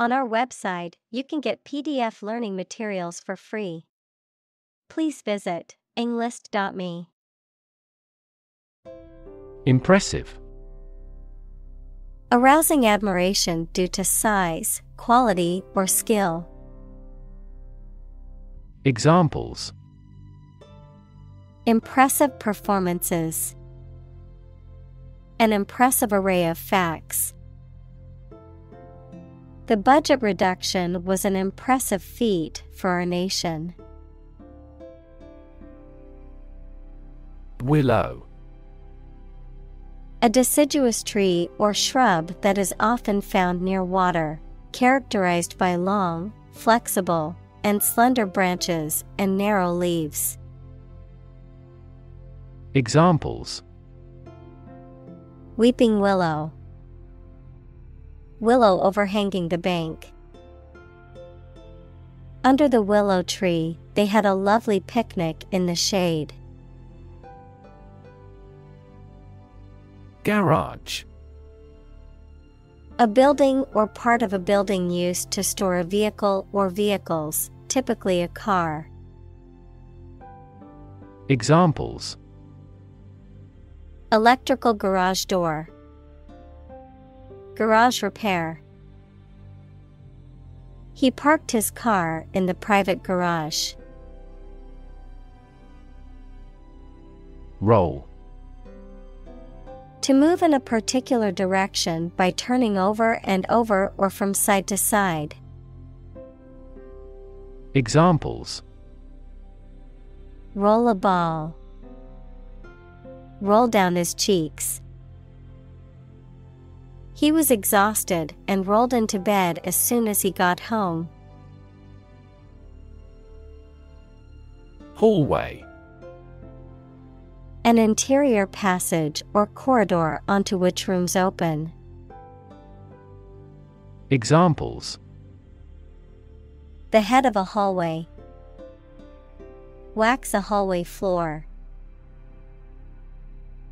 On our website, you can get PDF learning materials for free. Please visit Englist.me. Impressive. Arousing admiration due to size, quality, or skill. Examples: impressive performances. An impressive array of facts. The budget reduction was an impressive feat for our nation. Willow. A deciduous tree or shrub that is often found near water, characterized by long, flexible, and slender branches and narrow leaves. Examples: weeping willow. Willow overhanging the bank. Under the willow tree, they had a lovely picnic in the shade. Garage. A building or part of a building used to store a vehicle or vehicles, typically a car. Examples: electrical garage door. Garage repair. He parked his car in the private garage. Roll. To move in a particular direction by turning over and over or from side to side. Examples: roll a ball. Roll down his cheeks. He was exhausted and rolled into bed as soon as he got home. Hallway. An interior passage or corridor onto which rooms open. Examples: the head of a hallway. Wax a hallway floor.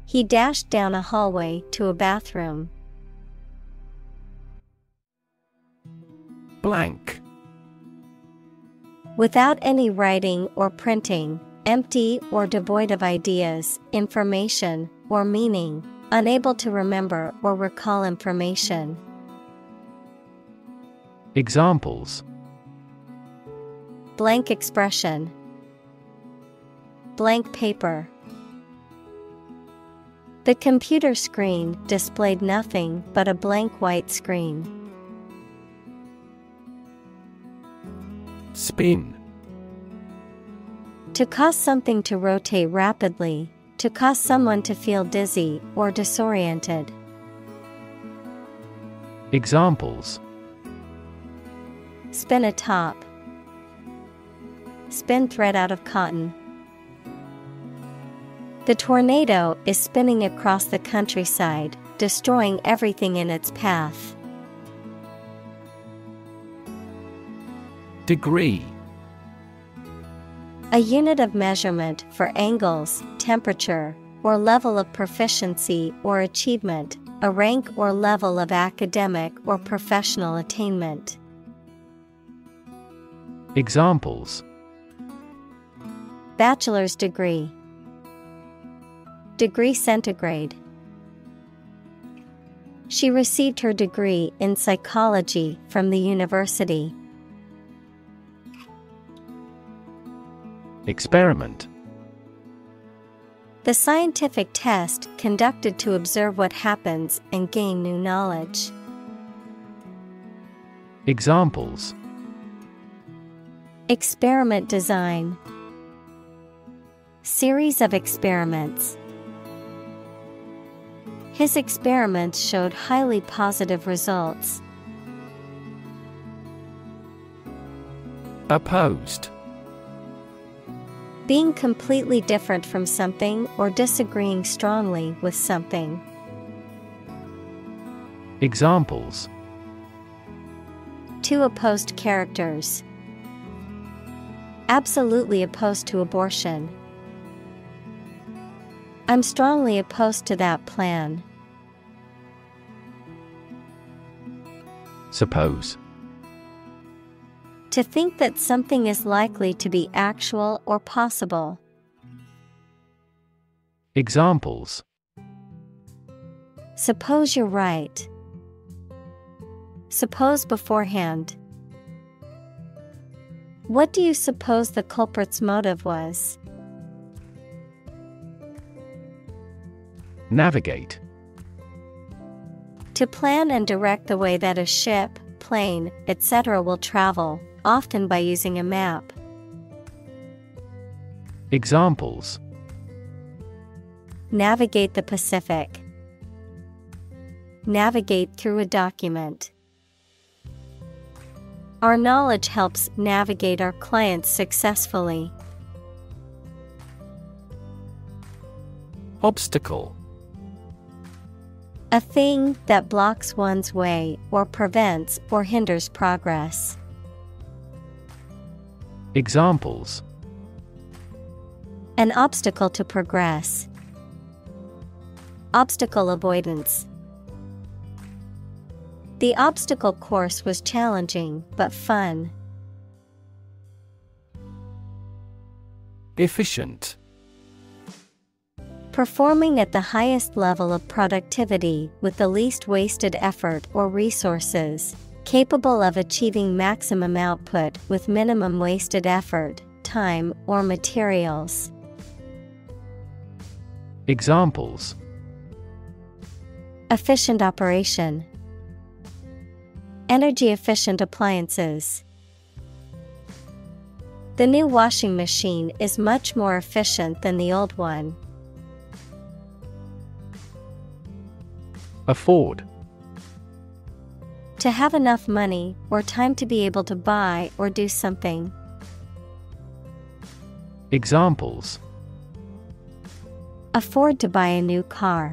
He dashed down a hallway to a bathroom. Blank. Without any writing or printing. Empty or devoid of ideas, information, or meaning, unable to remember or recall information. Examples: blank expression. Blank paper. The computer screen displayed nothing but a blank white screen. Spin. To cause something to rotate rapidly, to cause someone to feel dizzy or disoriented. Examples: spin a top. Spin thread out of cotton. The tornado is spinning across the countryside, destroying everything in its path. Degree. A unit of measurement for angles, temperature, or level of proficiency or achievement, a rank or level of academic or professional attainment. Examples: bachelor's degree. Degree centigrade. She received her degree in psychology from the university. Experiment. The scientific test conducted to observe what happens and gain new knowledge. Examples: experiment design. Series of experiments. His experiments showed highly positive results. Opposed. Being completely different from something or disagreeing strongly with something. Examples: two opposed characters. Absolutely opposed to abortion. I'm strongly opposed to that plan. Suppose. To think that something is likely to be actual or possible. Examples: Suppose you're right. Suppose beforehand. What do you suppose the culprit's motive was? Navigate. To plan and direct the way that a ship, plane, etc. will travel, often by using a map. Examples: Navigate the Pacific. Navigate through a document. Our knowledge helps navigate our clients successfully. Obstacle. A thing that blocks one's way or prevents or hinders progress. Examples: An obstacle to progress. Obstacle avoidance. The obstacle course was challenging but fun. Efficient. Performing at the highest level of productivity with the least wasted effort or resources, capable of achieving maximum output with minimum wasted effort, time, or materials. Examples: Efficient operation. Energy-efficient appliances. The new washing machine is much more efficient than the old one. Afford. To have enough money or time to be able to buy or do something. Examples: Afford to buy a new car.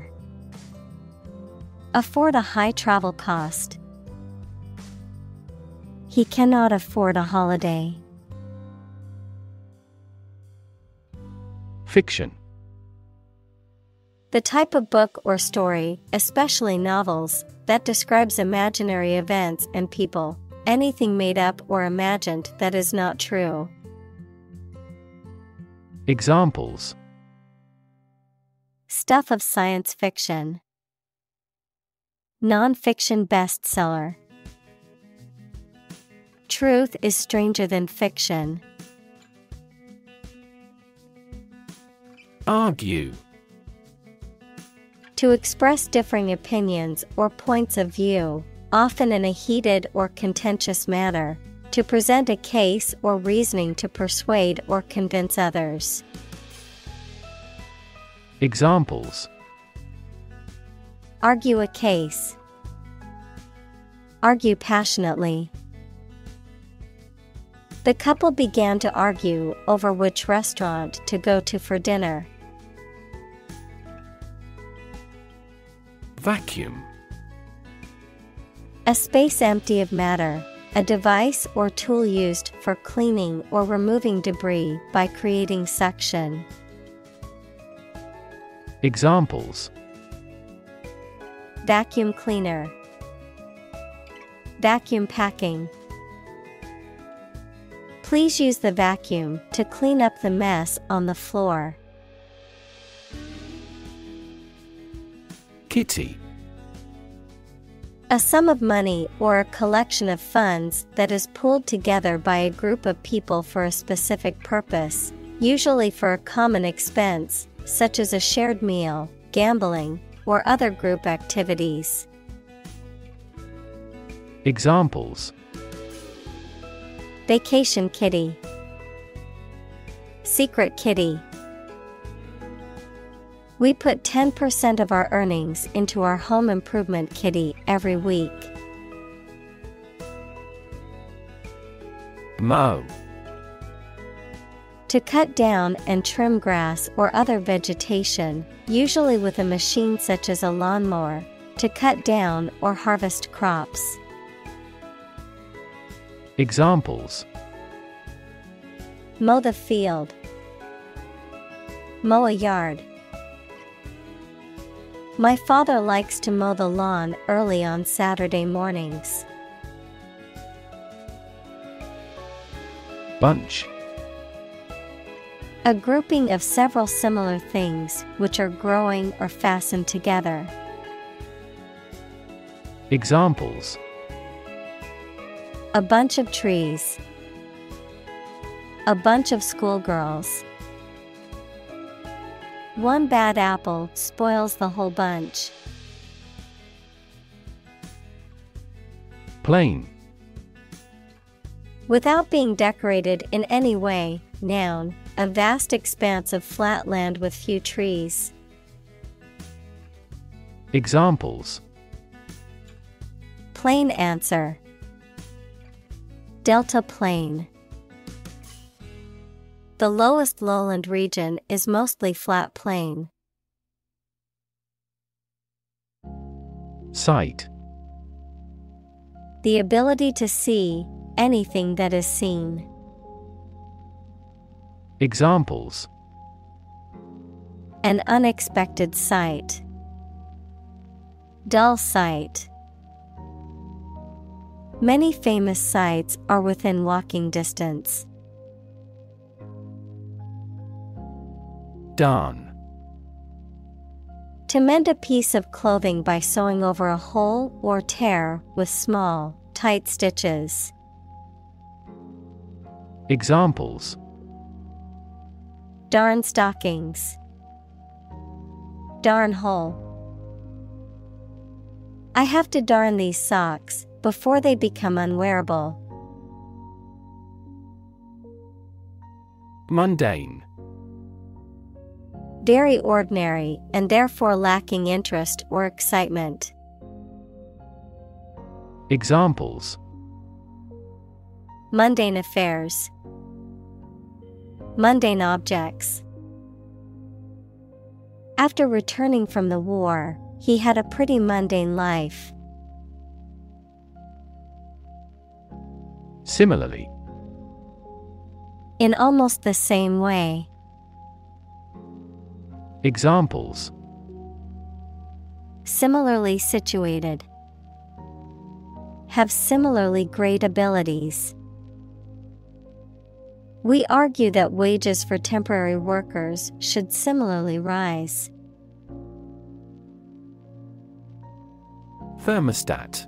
Afford a high travel cost. He cannot afford a holiday. Fiction. The type of book or story, especially novels, that describes imaginary events and people, anything made up or imagined that is not true. Examples: Stuff of science fiction. Non-fiction bestseller. Truth is stranger than fiction. Argue. To express differing opinions or points of view, often in a heated or contentious manner, to present a case or reasoning to persuade or convince others. Examples: Argue a case. Argue passionately. The couple began to argue over which restaurant to go to for dinner. Vacuum. A space empty of matter, a device or tool used for cleaning or removing debris by creating suction. Examples: Vacuum cleaner. Vacuum packing. Please use the vacuum to clean up the mess on the floor. Kitty. A sum of money or a collection of funds that is pooled together by a group of people for a specific purpose, usually for a common expense, such as a shared meal, gambling, or other group activities. Examples: Vacation kitty. Secret kitty. We put 10% of our earnings into our home improvement kitty every week. Mow. To cut down and trim grass or other vegetation, usually with a machine such as a lawnmower, to cut down or harvest crops. Examples: Mow the field. Mow a yard. My father likes to mow the lawn early on Saturday mornings. Bunch. A grouping of several similar things which are growing or fastened together. Examples: a bunch of trees, a bunch of schoolgirls. One bad apple spoils the whole bunch. Plain. Without being decorated in any way, noun, a vast expanse of flat land with few trees. Examples: plain answer, delta plain. The lowest lowland region is mostly flat plain. Sight. The ability to see anything that is seen. Examples: an unexpected sight, dull sight. Many famous sights are within walking distance. Darn. To mend a piece of clothing by sewing over a hole or tear with small, tight stitches. Examples: darn stockings, darn hole. I have to darn these socks before they become unwearable. Mundane. Very ordinary and therefore lacking interest or excitement. Examples: mundane affairs, mundane objects. After returning from the war, he had a pretty mundane life. Similarly. In almost the same way. Examples: similarly situated, have similarly great abilities. We argue that wages for temporary workers should similarly rise. Thermostat.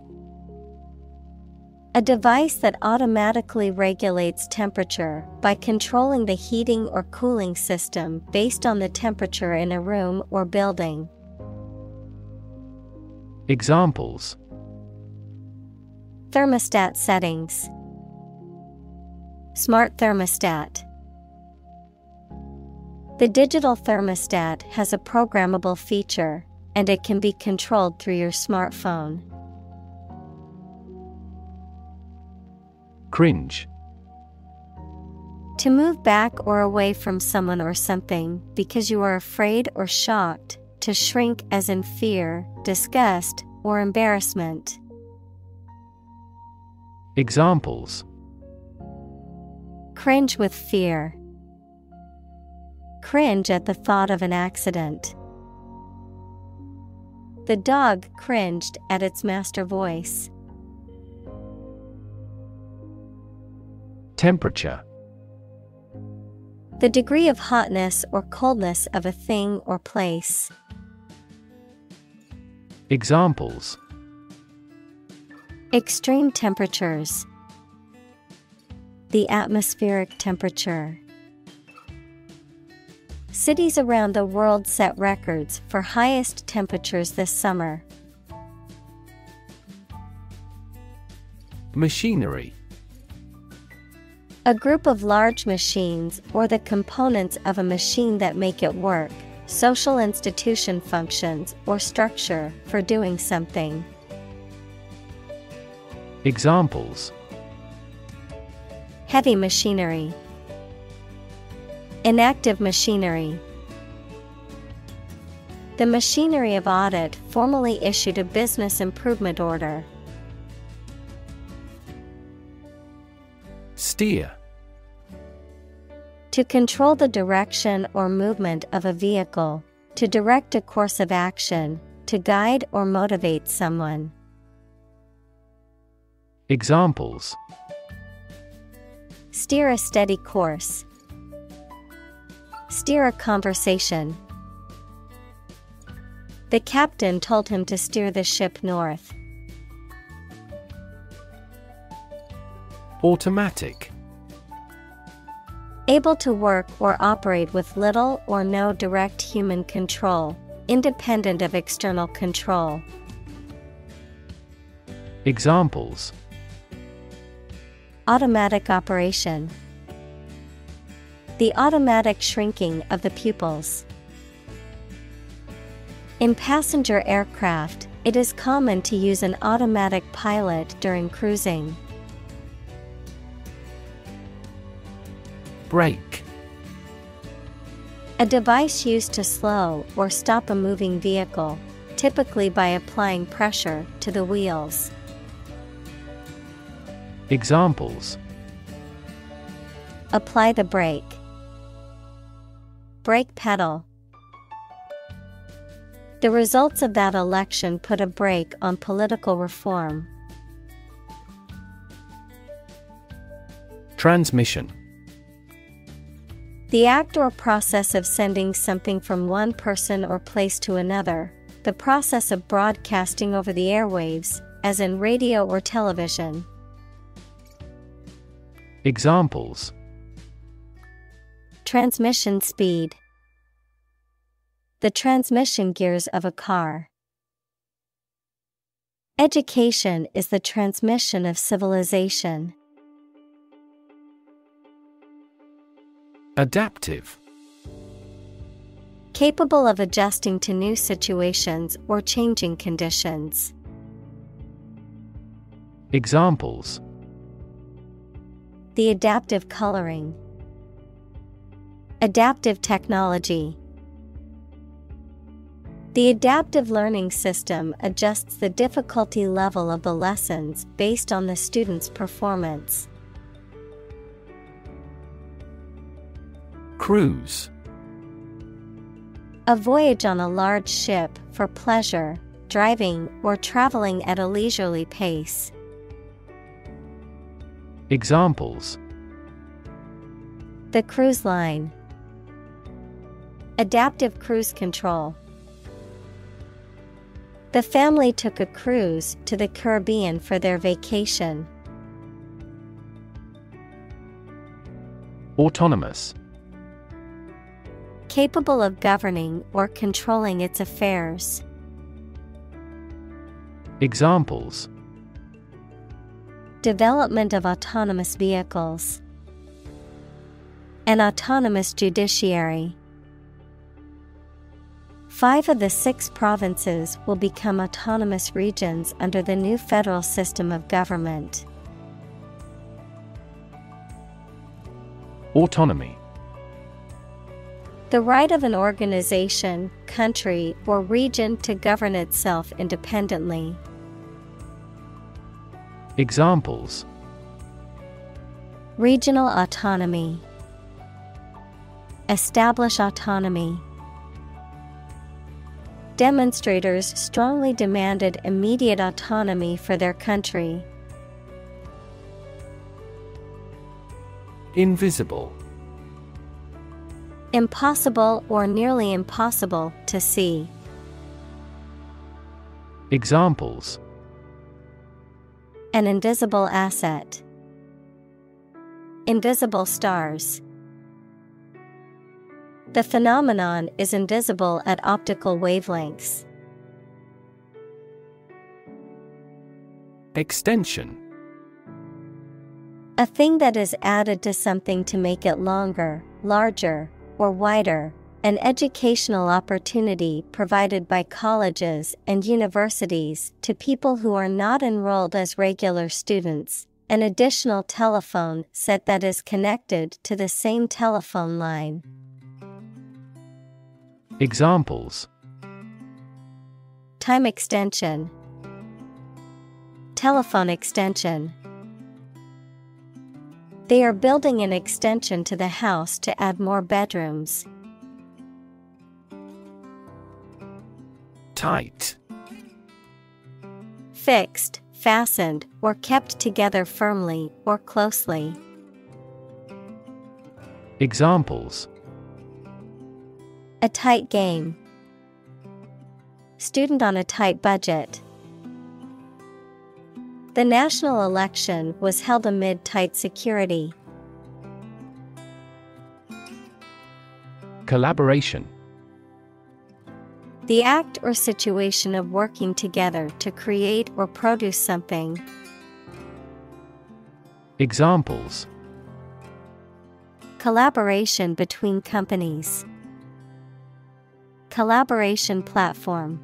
A device that automatically regulates temperature by controlling the heating or cooling system based on the temperature in a room or building. Examples: thermostat settings, smart thermostat. The digital thermostat has a programmable feature, and it can be controlled through your smartphone. Cringe. To move back or away from someone or something because you are afraid or shocked, to shrink as in fear, disgust, or embarrassment. Examples: cringe with fear, cringe at the thought of an accident. The dog cringed at its master voice. Temperature. The degree of hotness or coldness of a thing or place. Examples: extreme temperatures, the atmospheric temperature. Cities around the world set records for highest temperatures this summer. Machinery. A group of large machines or the components of a machine that make it work, social institution functions or structure for doing something. Examples: heavy machinery, inactive machinery. The machinery of audit formally issued a business improvement order. Steer. To control the direction or movement of a vehicle, to direct a course of action, to guide or motivate someone. Examples: Steer a steady course. Steer a conversation. The captain told him to steer the ship north. Automatic. Able to work or operate with little or no direct human control, independent of external control. Examples: automatic operation. The automatic shrinking of the pupils. In passenger aircraft, it is common to use an automatic pilot during cruising. Brake. A device used to slow or stop a moving vehicle, typically by applying pressure to the wheels. Examples: apply the brake. Brake pedal. The results of that election put a brake on political reform. Transmission. The act or process of sending something from one person or place to another, the process of broadcasting over the airwaves, as in radio or television. Examples: transmission speed. The transmission gears of a car. Education is the transmission of civilization. Adaptive. Capable of adjusting to new situations or changing conditions. Examples: the adaptive coloring. Adaptive technology. The adaptive learning system adjusts the difficulty level of the lessons based on the student's performance. Cruise. A voyage on a large ship for pleasure, driving, or traveling at a leisurely pace. Examples: the cruise line. Adaptive cruise control. The family took a cruise to the Caribbean for their vacation. Autonomous. Capable of governing or controlling its affairs. Examples: development of autonomous vehicles. An autonomous judiciary. 5 of the 6 provinces will become autonomous regions under the new federal system of government. Autonomy. The right of an organization, country, or region to govern itself independently. Examples: regional autonomy. Establish autonomy. Demonstrators strongly demanded immediate autonomy for their country. Invisible. Impossible or nearly impossible to see. Examples: an invisible asset. Invisible stars. The phenomenon is invisible at optical wavelengths. Extension. A thing that is added to something to make it longer, larger, or wider, an educational opportunity provided by colleges and universities to people who are not enrolled as regular students, an additional telephone set that is connected to the same telephone line. Examples: time extension. Telephone extension. They are building an extension to the house to add more bedrooms. Tight. Fixed, fastened, or kept together firmly or closely. Examples: a tight game. Student on a tight budget. The national election was held amid tight security. Collaboration: the act or situation of working together to create or produce something. Examples: collaboration between companies. Collaboration platform.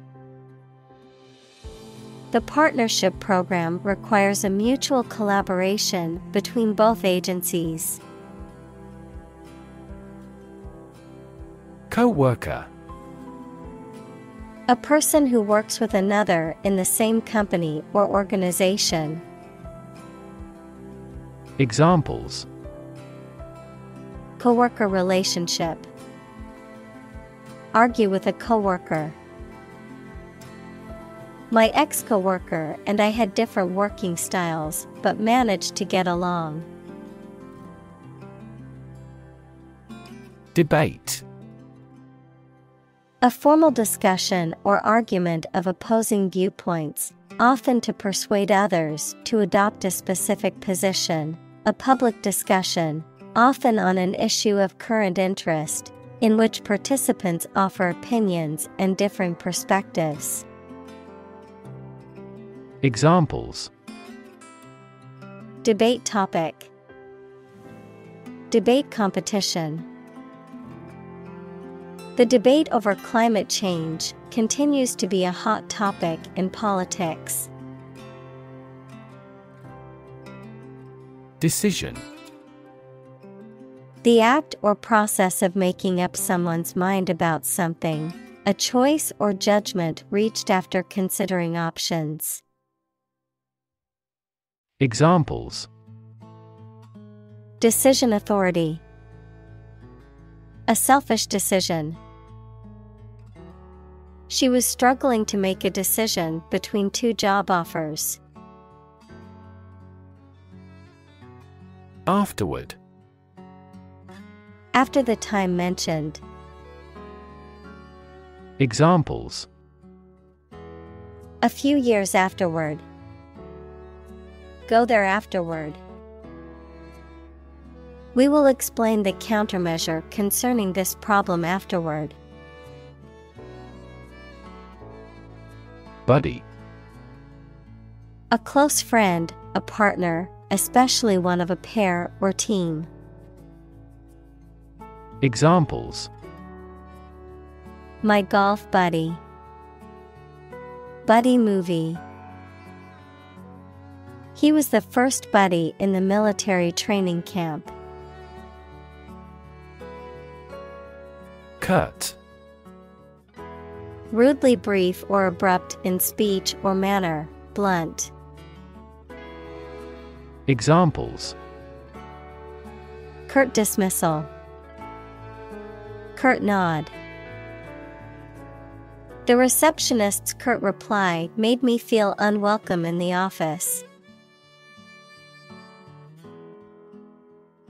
The partnership program requires a mutual collaboration between both agencies. Co-worker: a person who works with another in the same company or organization. Examples: co-worker relationship. Argue with a co-worker. My ex-coworker and I had different working styles, but managed to get along. Debate: a formal discussion or argument of opposing viewpoints, often to persuade others to adopt a specific position. A public discussion, often on an issue of current interest, in which participants offer opinions and differing perspectives. Examples: debate topic. Debate competition. The debate over climate change continues to be a hot topic in politics. Decision: the act or process of making up someone's mind about something, a choice or judgment reached after considering options. Examples: decision authority. A selfish decision. She was struggling to make a decision between two job offers. Afterward: after the time mentioned. Examples: a few years afterward. Go there afterward. We will explain the countermeasure concerning this problem afterward. Buddy: a close friend, a partner, especially one of a pair or team. Examples: my golf buddy. Buddy movie. He was the first buddy in the military training camp. Curt: rudely brief or abrupt in speech or manner, blunt. Examples: curt dismissal. Curt nod. The receptionist's curt reply made me feel unwelcome in the office.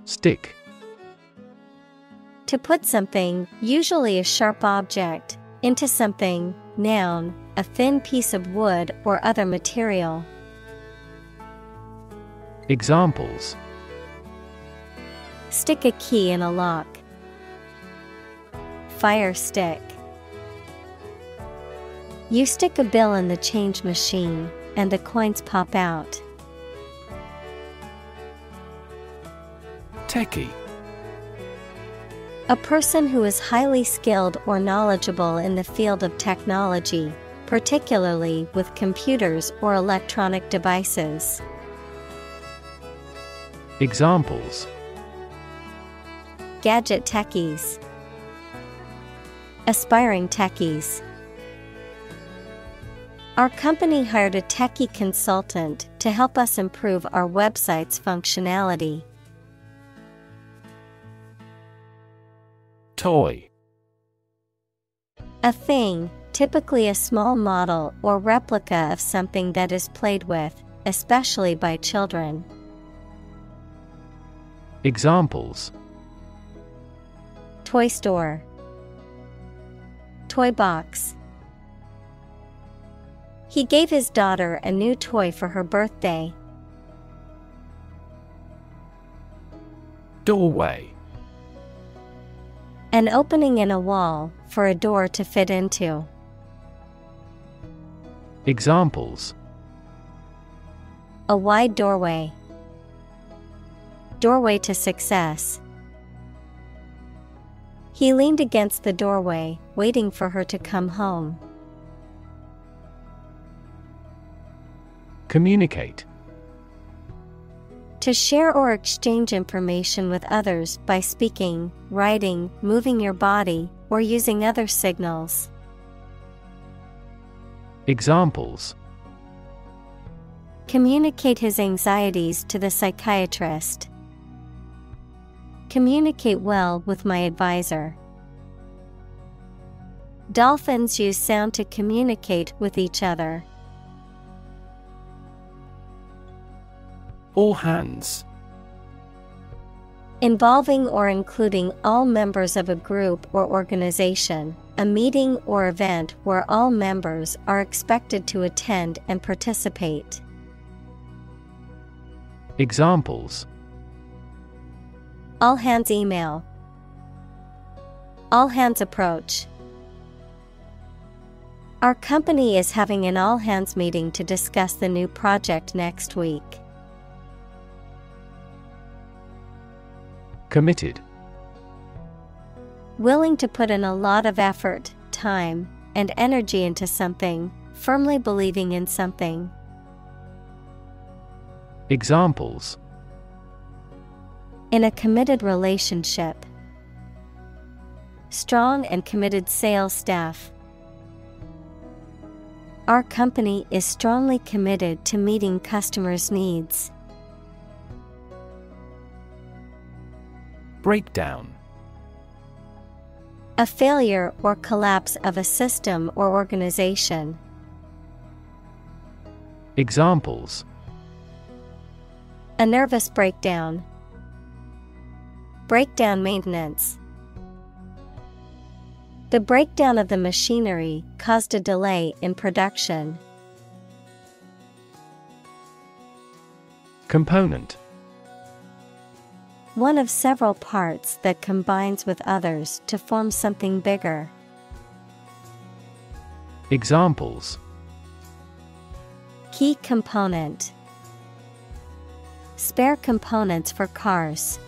Stick: to put something, usually a sharp object, into something, noun, a thin piece of wood or other material. Examples: stick a key in a lock. Fire stick. You stick a bill in the change machine, and the coins pop out. Techie: a person who is highly skilled or knowledgeable in the field of technology, particularly with computers or electronic devices. Examples: gadget techies. Aspiring techies. Our company hired a techie consultant to help us improve our website's functionality. Toy: a thing, typically a small model or replica of something that is played with, especially by children. Examples: Toy store. Toy box. He gave his daughter a new toy for her birthday. Doorway. An opening in a wall for a door to fit into. Examples: a wide doorway. Doorway to success. He leaned against the doorway, waiting for her to come home. Communicate. To share or exchange information with others by speaking, writing, moving your body, or using other signals. Examples: communicate his anxieties to the psychiatrist. Communicate well with my advisor. Dolphins use sound to communicate with each other. All hands. Involving or including all members of a group or organization, a meeting or event where all members are expected to attend and participate. Examples: all hands email. All hands approach. Our company is having an all hands meeting to discuss the new project next week. Committed. Willing to put in a lot of effort, time, and energy into something, firmly believing in something. Examples: in a committed relationship. Strong and committed sales staff. Our company is strongly committed to meeting customers' needs. Breakdown. A failure or collapse of a system or organization. Examples: a nervous breakdown. Breakdown maintenance. The breakdown of the machinery caused a delay in production. Component. One of several parts that combines with others to form something bigger. Examples: key component. Spare components for cars.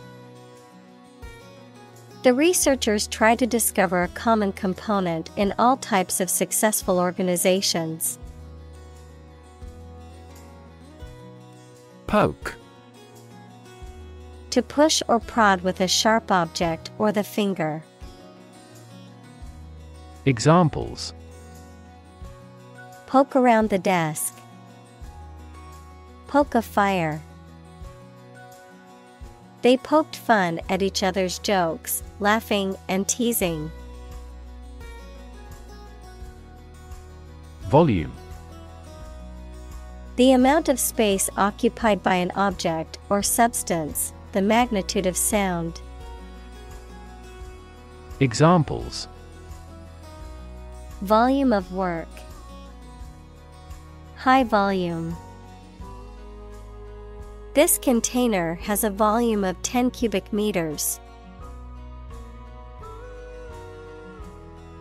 The researchers try to discover a common component in all types of successful organizations. Poke. To push or prod with a sharp object or the finger. Examples: poke around the desk. Poke a fire. They poked fun at each other's jokes, laughing and teasing. Volume. The amount of space occupied by an object or substance. The magnitude of sound. Examples: volume of work. High volume. This container has a volume of 10 cubic meters.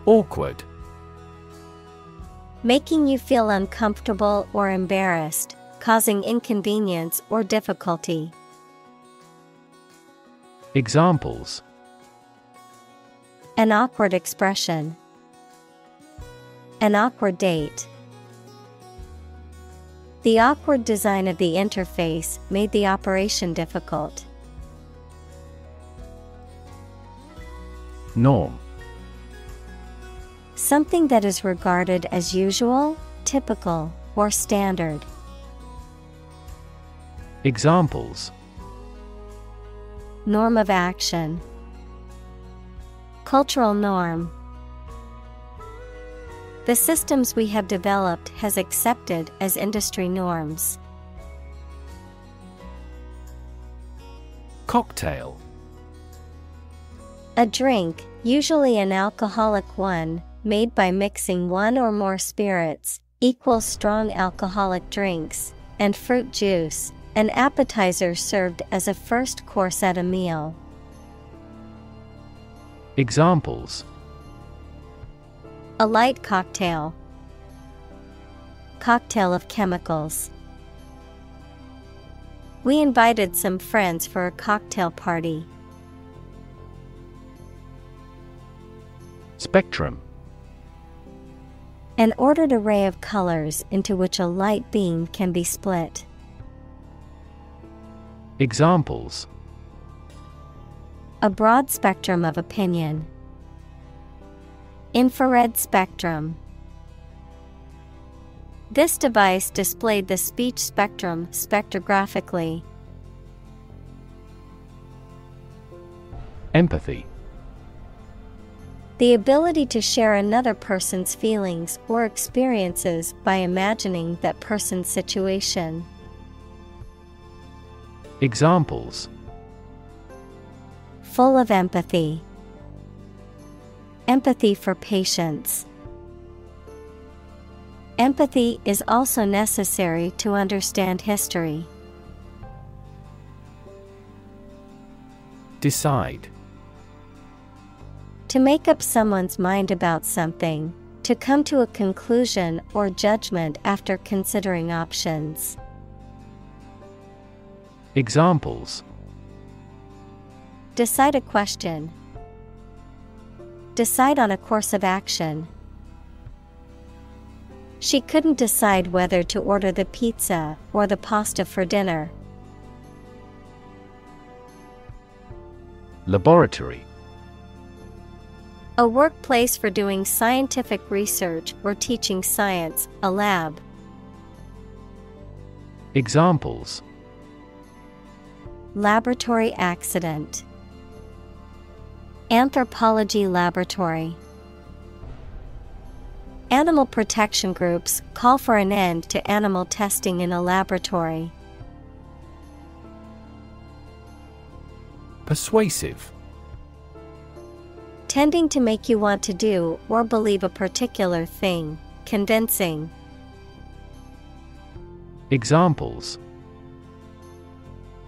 Awkward. Making you feel uncomfortable or embarrassed, causing inconvenience or difficulty. Examples: an awkward expression. An awkward date. The awkward design of the interface made the operation difficult. Norm. Something that is regarded as usual, typical, or standard. Examples: norm of action. Cultural norm. The systems we have developed has accepted as industry norms. Cocktail. A drink, usually an alcoholic one, made by mixing one or more spirits, equals strong alcoholic drinks, and fruit juice, an appetizer served as a first course at a meal. Examples: a light cocktail, cocktail of chemicals. We invited some friends for a cocktail party. Spectrum: an ordered array of colors into which a light beam can be split. Examples: a broad spectrum of opinion. Infrared spectrum. This device displayed the speech spectrum spectrographically. Empathy: the ability to share another person's feelings or experiences by imagining that person's situation. Examples: full of empathy. Empathy for patients. Empathy is also necessary to understand history. Decide: to make up someone's mind about something, to come to a conclusion or judgment after considering options. Examples: decide a question. Decide on a course of action. She couldn't decide whether to order the pizza or the pasta for dinner. Laboratory: a workplace for doing scientific research or teaching science, a lab. Examples: laboratory accident. Anthropology laboratory. Animal protection groups call for an end to animal testing in a laboratory. Persuasive: tending to make you want to do or believe a particular thing, convincing. Examples: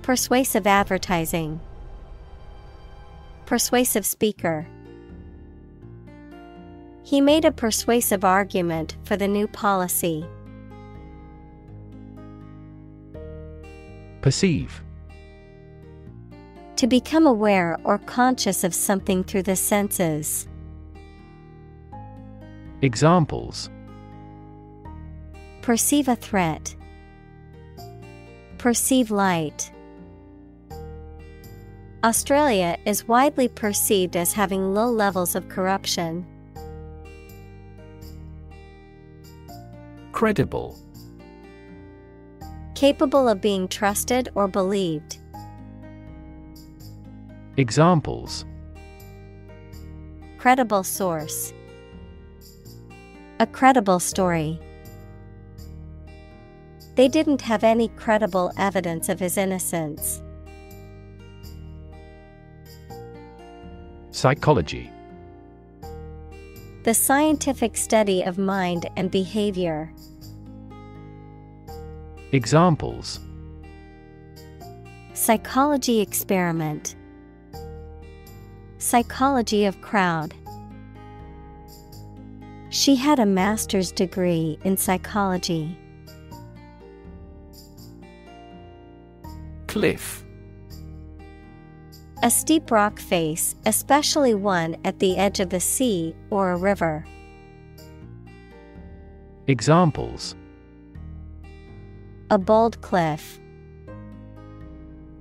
persuasive advertising. Persuasive speaker. He made a persuasive argument for the new policy. Perceive: to become aware or conscious of something through the senses. Examples: perceive a threat. Perceive light. Australia is widely perceived as having low levels of corruption. Credible: capable of being trusted or believed. Examples: credible source. A credible story. They didn't have any credible evidence of his innocence. Psychology: the scientific study of mind and behavior. Examples: psychology experiment. Psychology of crowd. She had a master's degree in psychology. Cliff: a steep rock face, especially one at the edge of the sea or a river. Examples: a bold cliff.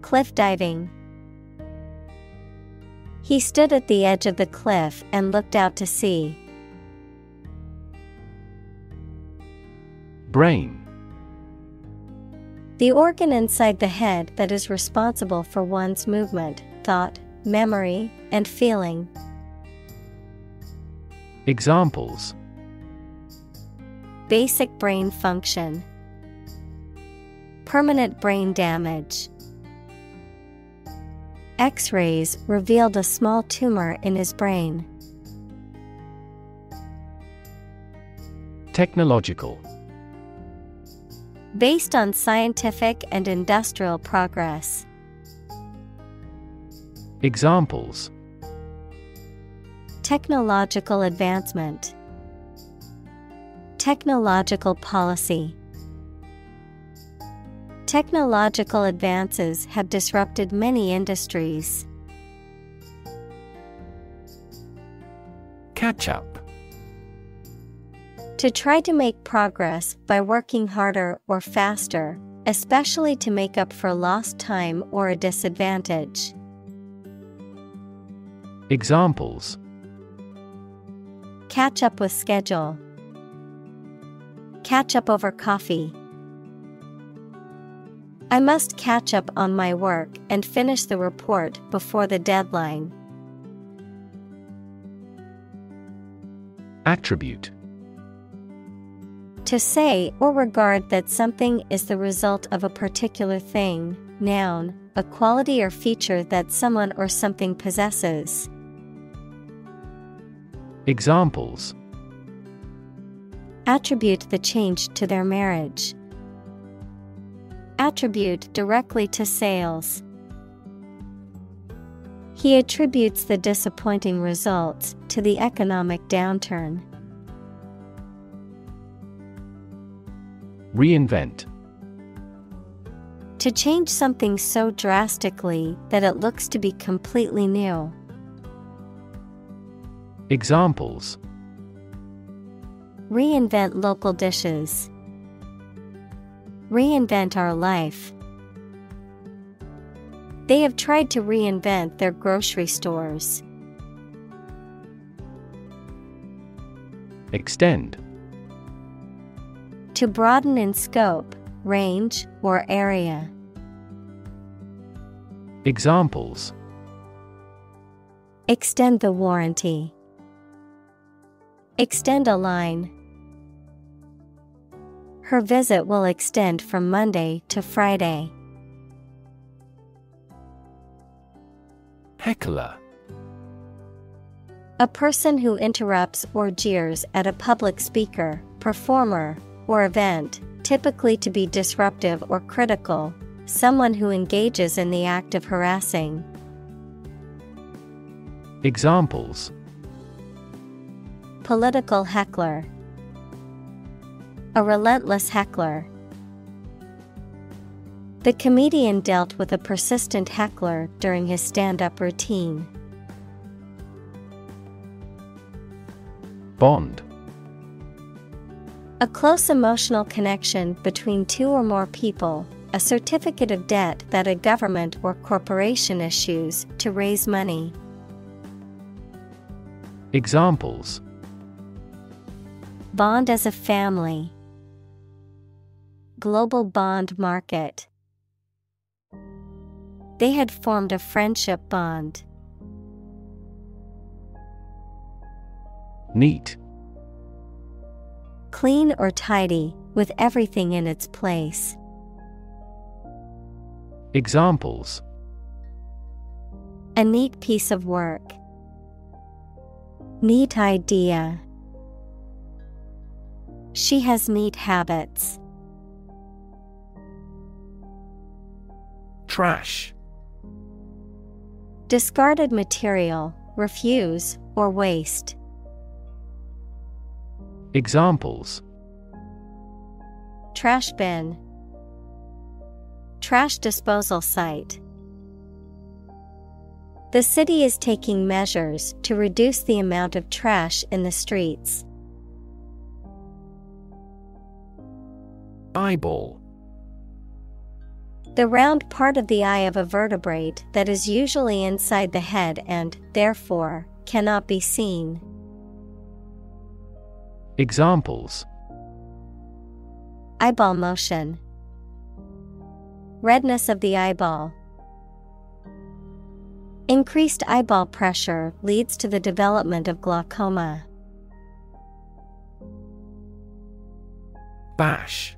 Cliff diving. He stood at the edge of the cliff and looked out to sea. Brain: the organ inside the head that is responsible for one's movement, thought, memory, and feeling. Examples: basic brain function. Permanent brain damage. X-rays revealed a small tumor in his brain. Technological. Based on scientific and industrial progress. Examples: technological advancement, technological policy. Technological advances have disrupted many industries. Catch up. To try to make progress by working harder or faster, especially to make up for lost time or a disadvantage. Examples: catch up with schedule, catch up over coffee. I must catch up on my work and finish the report before the deadline. Attribute. To say or regard that something is the result of a particular thing, noun, a quality or feature that someone or something possesses. Examples: attribute the change to their marriage. Attribute directly to sales. He attributes the disappointing results to the economic downturn. Reinvent. To change something so drastically that it looks to be completely new. Examples: reinvent local dishes, reinvent our life. They have tried to reinvent their grocery stores. Extend. To broaden in scope, range, or area. Examples: extend the warranty, extend a line. Her visit will extend from Monday to Friday. Heckler. A person who interrupts or jeers at a public speaker, performer, or event, typically to be disruptive or critical, someone who engages in the act of harassing. Examples: political heckler, a relentless heckler. The comedian dealt with a persistent heckler during his stand-up routine. Bond. A close emotional connection between two or more people, a certificate of debt that a government or corporation issues to raise money. Examples: bond as a family, global bond market. They had formed a friendship bond. Neat. Clean or tidy, with everything in its place. Examples: a neat piece of work, neat idea. She has neat habits. Trash. Discarded material, refuse, or waste. Examples: trash bin, trash disposal site. The city is taking measures to reduce the amount of trash in the streets. Eyeball. The round part of the eye of a vertebrate that is usually inside the head and, therefore, cannot be seen. Examples: eyeball motion, redness of the eyeball. Increased eyeball pressure leads to the development of glaucoma. Bash.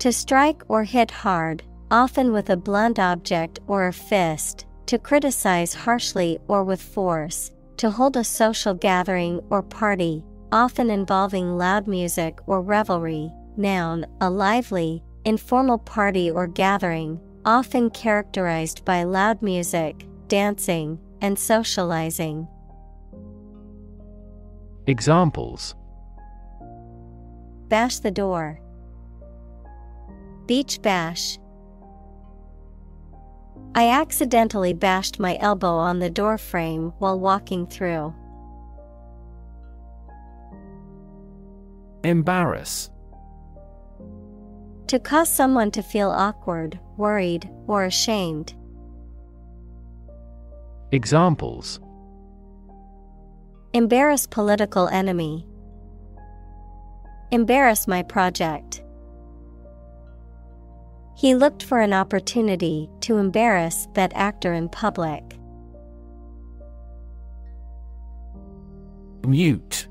To strike or hit hard, often with a blunt object or a fist, to criticize harshly or with force, to hold a social gathering or party, often involving loud music or revelry. Noun, a lively, informal party or gathering, often characterized by loud music, dancing, and socializing. Examples: bash the door, beach bash. I accidentally bashed my elbow on the door frame while walking through. Embarrass. To cause someone to feel awkward, worried, or ashamed. Examples: embarrass political enemy, embarrass my project. He looked for an opportunity to embarrass that actor in public. Mute.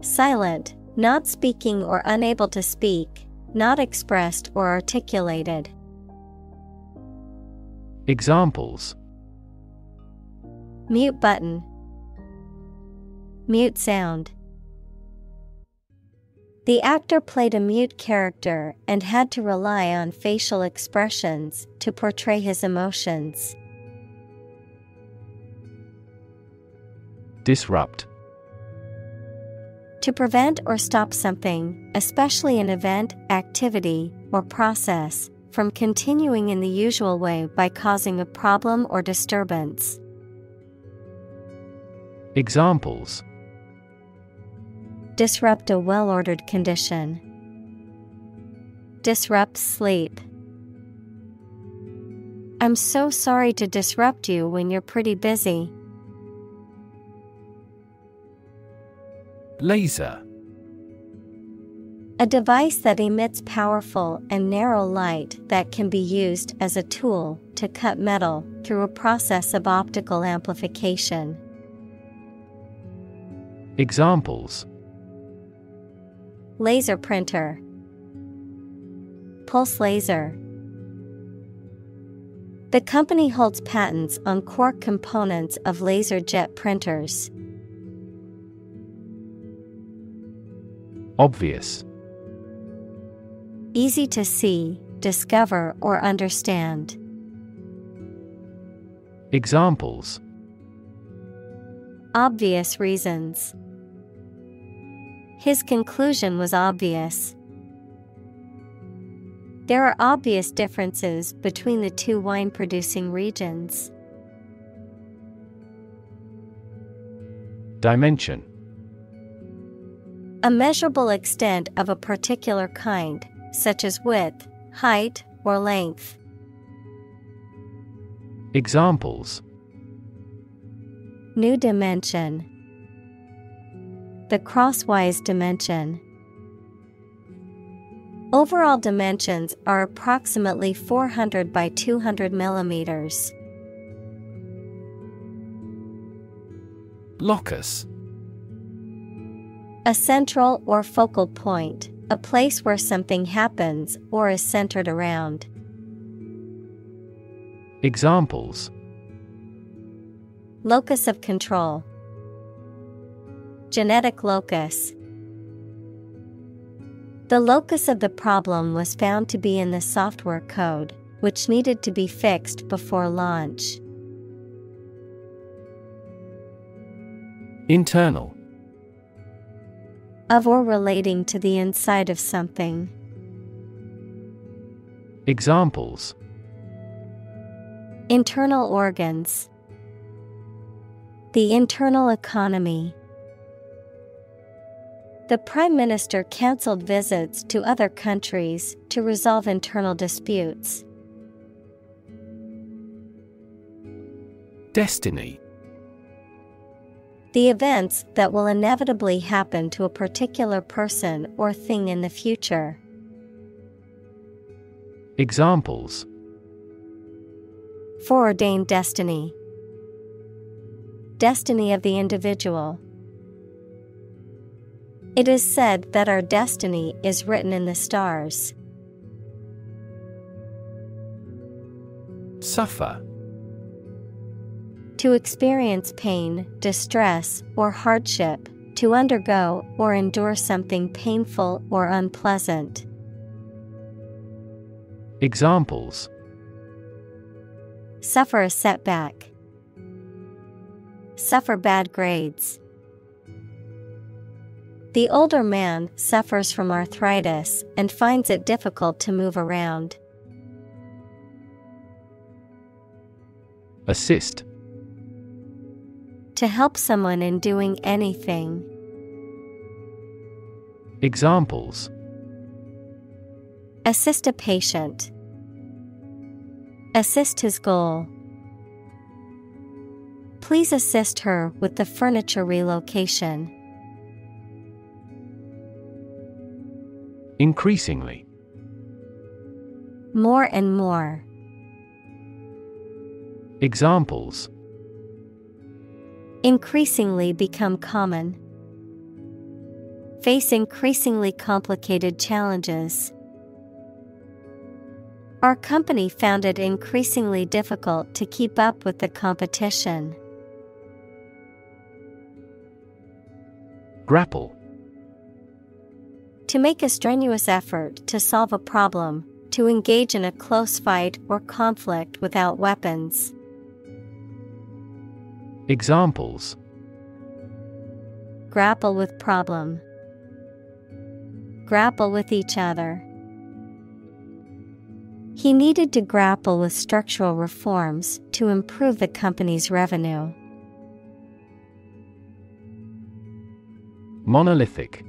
Silent, not speaking or unable to speak, not expressed or articulated. Examples: mute button, mute sound. The actor played a mute character and had to rely on facial expressions to portray his emotions. Disrupt. To prevent or stop something, especially an event, activity, or process, from continuing in the usual way by causing a problem or disturbance. Examples: disrupt a well-ordered condition, disrupt sleep. I'm so sorry to disrupt you when you're pretty busy. Laser. A device that emits powerful and narrow light that can be used as a tool to cut metal through a process of optical amplification. Examples: laser printer, pulse laser. The company holds patents on core components of laser jet printers. Obvious. Easy to see, discover, or understand. Examples: obvious reasons. His conclusion was obvious. There are obvious differences between the two wine-producing regions. Dimension. A measurable extent of a particular kind, such as width, height, or length. Examples: new dimension, the crosswise dimension. Overall dimensions are approximately 400 by 200 millimeters. Locus. A central or focal point, a place where something happens or is centered around. Examples: locus of control, genetic locus. The locus of the problem was found to be in the software code, which needed to be fixed before launch. Internal. Of or relating to the inside of something. Examples: internal organs, the internal economy. The Prime Minister cancelled visits to other countries to resolve internal disputes. Destiny. The events that will inevitably happen to a particular person or thing in the future. Examples: foreordained destiny, destiny of the individual. It is said that our destiny is written in the stars. Suffer. To experience pain, distress, or hardship, to undergo or endure something painful or unpleasant. Examples: Suffer a setback. Suffer bad grades. The older man suffers from arthritis and finds it difficult to move around. Assist. To help someone in doing anything. Examples: Assist a patient. Assist his goal. Please assist her with the furniture relocation. Increasingly. More and more. Examples: Increasingly become common. Face increasingly complicated challenges. Our company found it increasingly difficult to keep up with the competition. Grapple. To make a strenuous effort to solve a problem, to engage in a close fight or conflict without weapons. Examples: Grapple with problem. Grapple with each other. He needed to grapple with structural reforms to improve the company's revenue. Monolithic.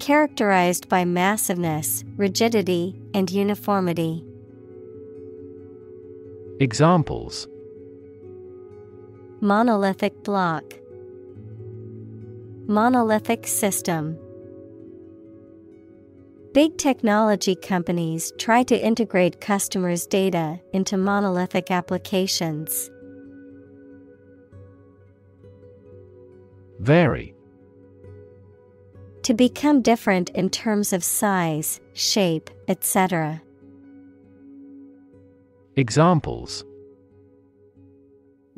Characterized by massiveness, rigidity, and uniformity. Examples: Monolithic block. Monolithic system. Big technology companies try to integrate customers' data into monolithic applications. Vary. To become different in terms of size, shape, etc. Examples: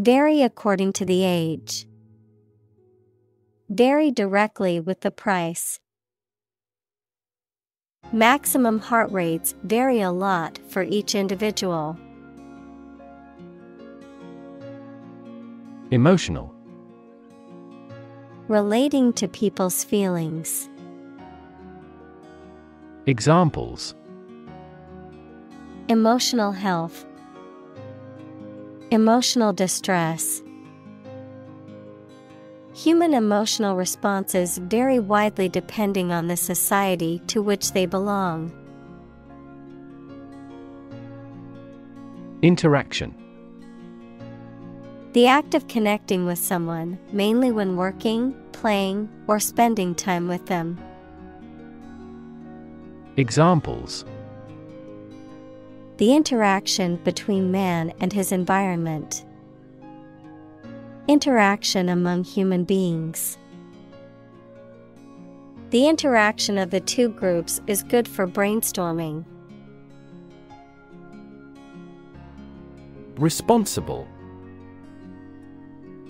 Vary according to the age. Vary directly with the price. Maximum heart rates vary a lot for each individual. Emotional. Relating to people's feelings. Examples: Emotional health. Emotional distress. Human emotional responses vary widely depending on the society to which they belong. Interaction. The act of connecting with someone, mainly when working, playing, or spending time with them. Examples: The interaction between man and his environment. Interaction among human beings. The interaction of the two groups is good for brainstorming. Responsible.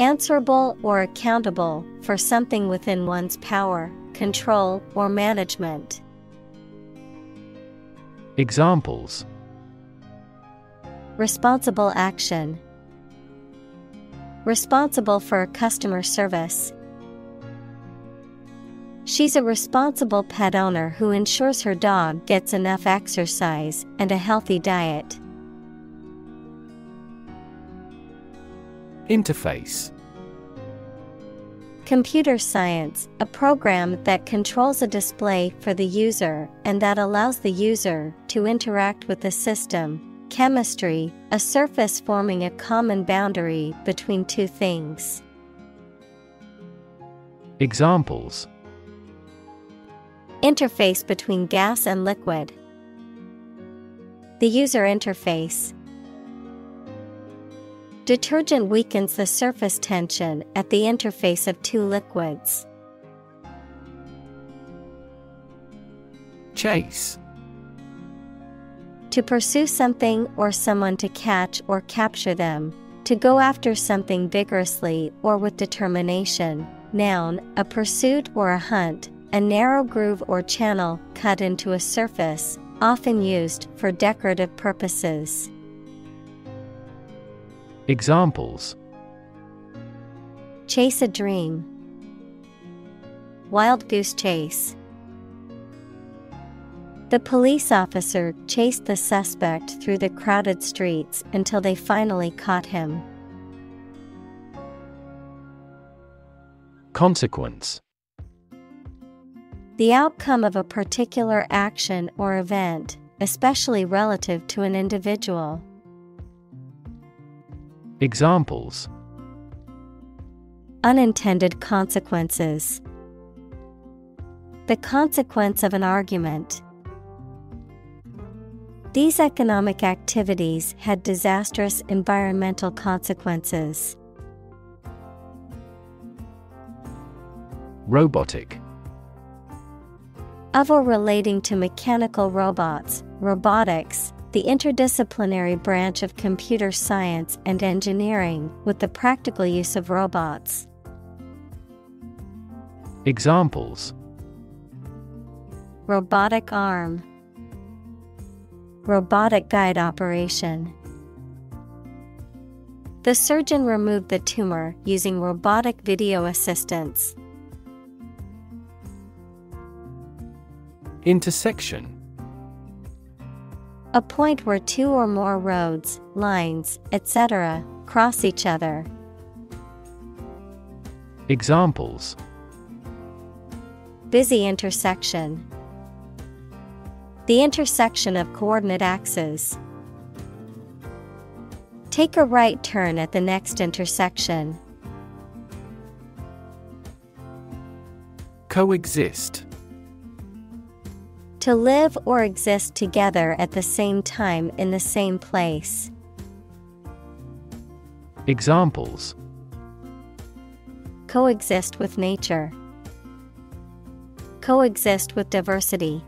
Answerable or accountable for something within one's power, control, or management. Examples: Responsible action. Responsible for customer service. She's a responsible pet owner who ensures her dog gets enough exercise and a healthy diet. Interface. Computer science, a program that controls a display for the user and that allows the user to interact with the system. Chemistry, a surface forming a common boundary between two things. Examples: Interface between gas and liquid. The user interface. Detergent weakens the surface tension at the interface of two liquids. Chase. To pursue something or someone, to catch or capture them, to go after something vigorously or with determination. Noun, a pursuit or a hunt, a narrow groove or channel cut into a surface, often used for decorative purposes. Examples: chase a dream, wild goose chase. The police officer chased the suspect through the crowded streets until they finally caught him. Consequence: the outcome of a particular action or event, especially relative to an individual. Examples: unintended consequences, the consequence of an argument. These economic activities had disastrous environmental consequences. Robotic: of or relating to mechanical robots, robotics, the interdisciplinary branch of computer science and engineering with the practical use of robots. Examples: robotic arm, robotic guide operation. The surgeon removed the tumor using robotic video assistance. Intersection: a point where two or more roads, lines, etc. cross each other. Examples: busy intersection, the intersection of coordinate axes. Take a right turn at the next intersection. Coexist: to live or exist together at the same time in the same place. Examples: coexist with nature, coexist with diversity.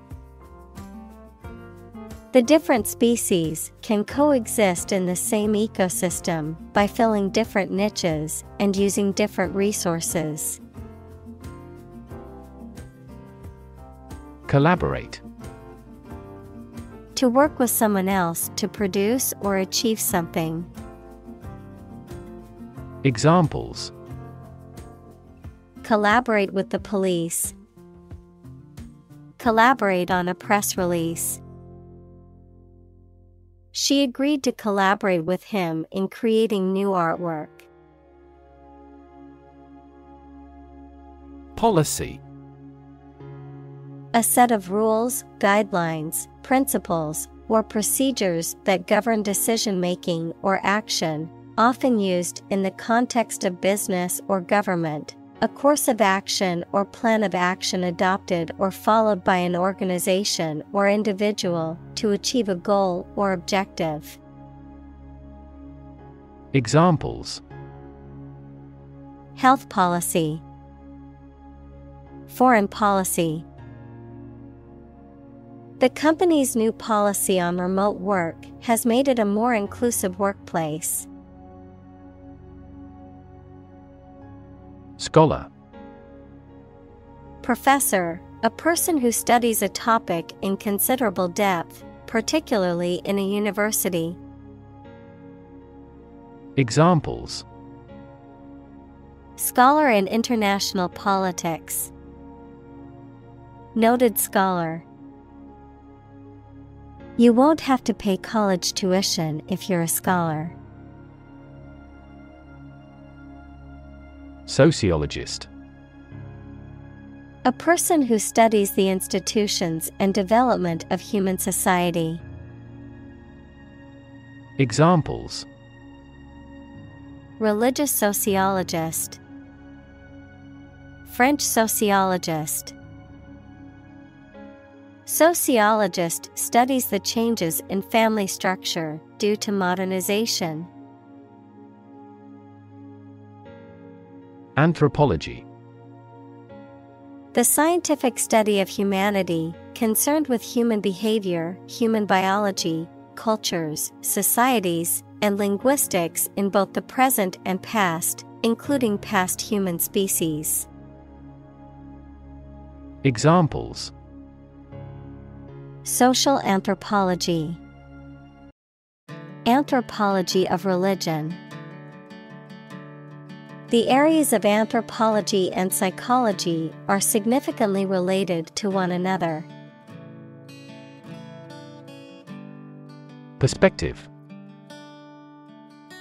The different species can coexist in the same ecosystem by filling different niches and using different resources. Collaborate: to work with someone else to produce or achieve something. Examples: collaborate with the police, collaborate on a press release. She agreed to collaborate with him in creating new artwork. Policy: a set of rules, guidelines, principles, or procedures that govern decision-making or action, often used in the context of business or government, a course of action or plan of action adopted or followed by an organization or individual to achieve a goal or objective. Examples: health policy, foreign policy. The company's new policy on remote work has made it a more inclusive workplace. Scholar: professor, a person who studies a topic in considerable depth, particularly in a university. Examples: scholar in international politics, noted scholar. You won't have to pay college tuition if you're a scholar. Sociologist: a person who studies the institutions and development of human society. Examples: religious sociologist, French sociologist. Sociologist studies the changes in family structure due to modernization. Anthropology: the scientific study of humanity, concerned with human behavior, human biology, cultures, societies, and linguistics in both the present and past, including past human species. Examples: social anthropology, anthropology of religion. The areas of anthropology and psychology are significantly related to one another. Perspective: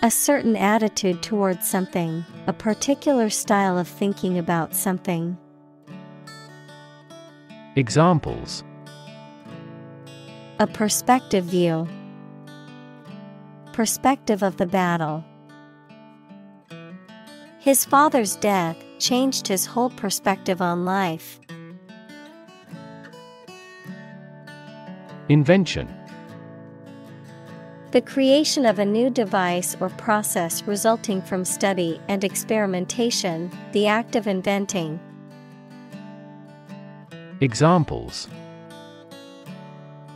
a certain attitude towards something, a particular style of thinking about something. Examples: a perspective view, perspective of the battle. His father's death changed his whole perspective on life. Invention: the creation of a new device or process resulting from study and experimentation, the act of inventing. Examples: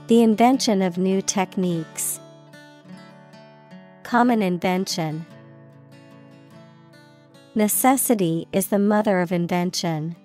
the invention of new techniques, common invention. Necessity is the mother of invention.